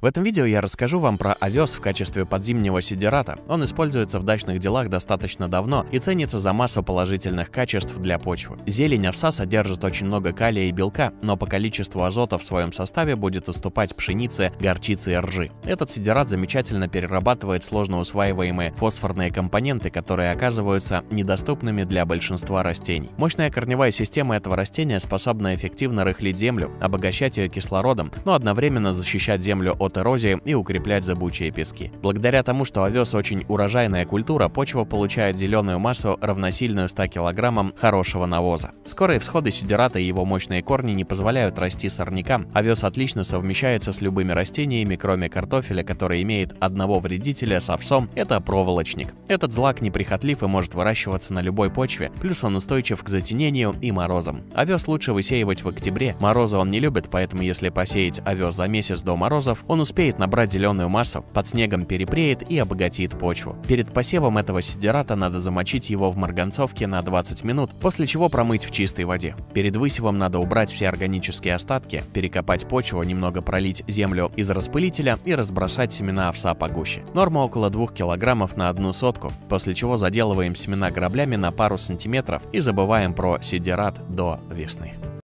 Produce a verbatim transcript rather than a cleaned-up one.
В этом видео я расскажу вам про овес в качестве подзимнего сидерата. Он используется в дачных делах достаточно давно и ценится за массу положительных качеств для почвы. Зелень овса содержит очень много калия и белка, но по количеству азота в своем составе будет уступать пшенице, горчице и ржи. Этот сидерат замечательно перерабатывает сложно усваиваемые фосфорные компоненты, которые оказываются недоступными для большинства растений. Мощная корневая система этого растения способна эффективно рыхлить землю, обогащать ее кислородом, но одновременно защищать землю от от эрозии и укреплять зыбучие пески. Благодаря тому, что овес очень урожайная культура, почва получает зеленую массу, равносильную ста килограммам хорошего навоза. Скорые всходы сидерата и его мощные корни не позволяют расти сорнякам. Овес отлично совмещается с любыми растениями, кроме картофеля, который имеет одного вредителя с овсом – это проволочник. Этот злак неприхотлив и может выращиваться на любой почве, плюс он устойчив к затенению и морозам. Овес лучше высеивать в октябре, морозы он не любит, поэтому если посеять овес за месяц до морозов, он Он успеет набрать зеленую массу, под снегом перепреет и обогатит почву. Перед посевом этого сидерата надо замочить его в марганцовке на двадцать минут, после чего промыть в чистой воде. Перед высевом надо убрать все органические остатки, перекопать почву, немного пролить землю из распылителя и разбросать семена овса погуще. Норма около двух килограммов на одну сотку, после чего заделываем семена граблями на пару сантиметров и забываем про сидерат до весны.